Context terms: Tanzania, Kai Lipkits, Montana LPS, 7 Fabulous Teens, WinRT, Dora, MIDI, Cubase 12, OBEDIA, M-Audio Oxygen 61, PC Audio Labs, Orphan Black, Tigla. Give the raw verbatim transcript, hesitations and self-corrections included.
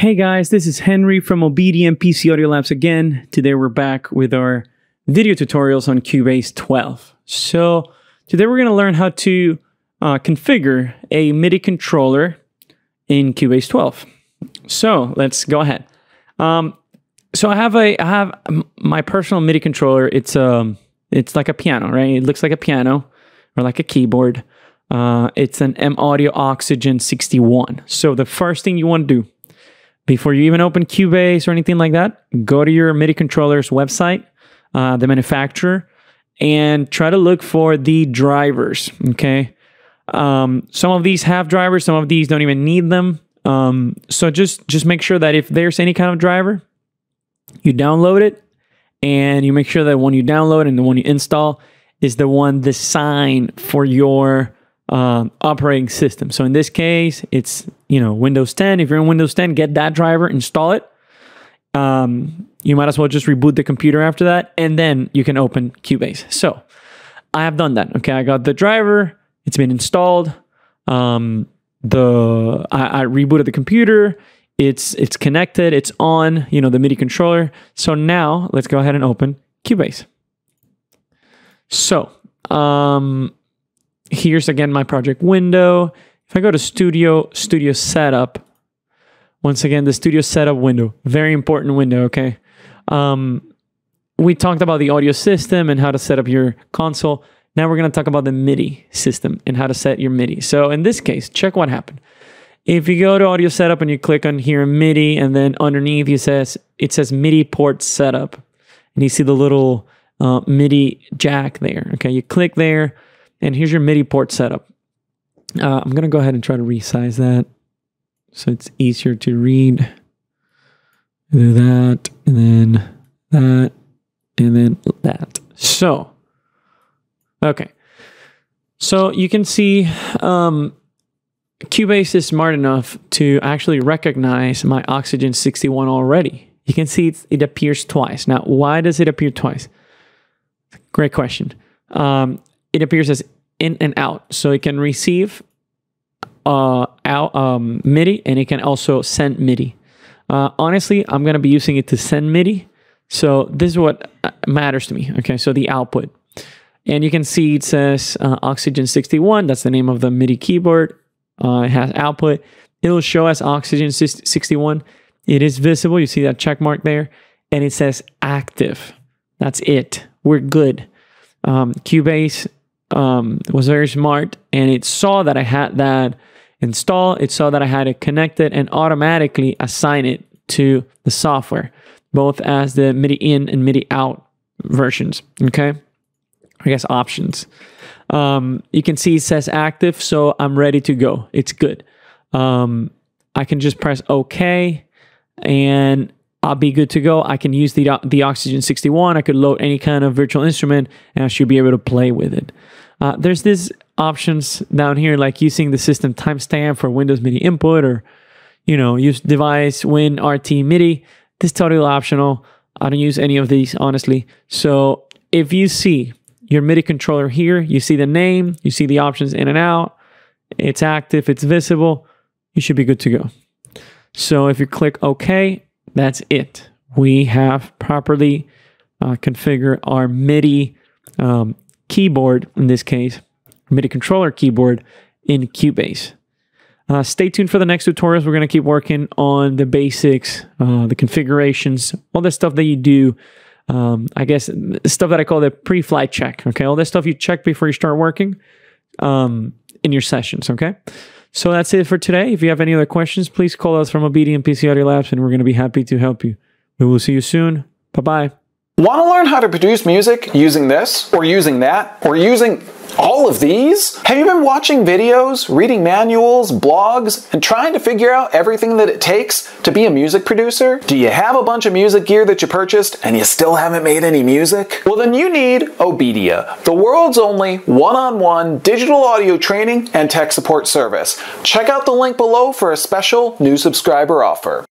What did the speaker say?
Hey guys, this is Henry from OBEDIA and P C Audio Labs again. Today we're back with our video tutorials on Cubase twelve. So today we're going to learn how to uh, configure a MIDI controller in Cubase twelve. So let's go ahead. Um, so I have a I have my personal MIDI controller. It's um it's like a piano, right? It looks like a piano or like a keyboard. Uh, it's an M-Audio Oxygen sixty-one. So the first thing you want to do before you even open Cubase or anything like that, go to your MIDI controller's website, uh, the manufacturer, and try to look for the drivers, okay? Um, some of these have drivers, some of these don't even need them. Um, so just, just make sure that if there's any kind of driver, you download it, and you make sure that when you download and the one you install is the one designed for your Um, operating system. So in this case, it's, you know, Windows ten. If you're in Windows ten, get that driver, install it. Um, you might as well just reboot the computer after that, and then you can open Cubase. So I have done that. Okay, I got the driver. It's been installed. Um, the I, I rebooted the computer. It's it's connected. It's on, you know, the MIDI controller. So now let's go ahead and open Cubase. So um. Here's again my project window. If I go to Studio, Studio Setup, once again, the Studio Setup window, very important window, okay? Um, we talked about the audio system and how to set up your console. Now we're gonna talk about the MIDI system and how to set your MIDI. So in this case, check what happened. If you go to Audio Setup and you click on here MIDI, and then underneath it says, it says MIDI port setup. And you see the little uh, MIDI jack there, okay? You click there, and here's your MIDI port setup. Uh, I'm gonna go ahead and try to resize that so it's easier to read. Do that, and then that, and then that. So, okay. So you can see um, Cubase is smart enough to actually recognize my Oxygen sixty-one already. You can see it's, it appears twice. Now, why does it appear twice? Great question. Um, It appears as in and out, so it can receive uh, out, um, MIDI, and it can also send MIDI. Uh, honestly, I'm gonna be using it to send MIDI, so this is what matters to me, okay? So the output. And you can see it says uh, Oxygen sixty-one, that's the name of the MIDI keyboard. Uh, it has output. It'll show as Oxygen sixty-one. It is visible, you see that check mark there, and it says active. That's it, we're good. Um, Cubase Um, was very smart, and it saw that I had that installed, it saw that I had it connected, and automatically assign it to the software, both as the MIDI in and MIDI out versions, okay? I guess options. Um, you can see it says active, so I'm ready to go. It's good. Um, I can just press OK, and I'll be good to go. I can use the, the Oxygen sixty-one. I could load any kind of virtual instrument, and I should be able to play with it. Uh, there's these options down here, like using the system timestamp for Windows MIDI input, or, you know, use device WinRT MIDI. This is totally optional. I don't use any of these, honestly. So if you see your MIDI controller here, you see the name, you see the options in and out, it's active, it's visible, you should be good to go. So if you click OK, that's it. We have properly uh, configured our MIDI um, keyboard, in this case, MIDI controller keyboard in Cubase. Uh, stay tuned for the next tutorials. We're going to keep working on the basics, uh, the configurations, all the stuff that you do. Um, I guess stuff that I call the pre-flight check. Okay, all that stuff you check before you start working um, in your sessions. Okay. So that's it for today. If you have any other questions, please call us from OBEDIA and P C Audio Labs, and we're going to be happy to help you. We will see you soon. Bye-bye. Want to learn how to produce music using this, or using that, or using all of these? Have you been watching videos, reading manuals, blogs, and trying to figure out everything that it takes to be a music producer? Do you have a bunch of music gear that you purchased and you still haven't made any music? Well, then you need OBEDIA, the world's only one-on-one digital audio training and tech support service. Check out the link below for a special new subscriber offer.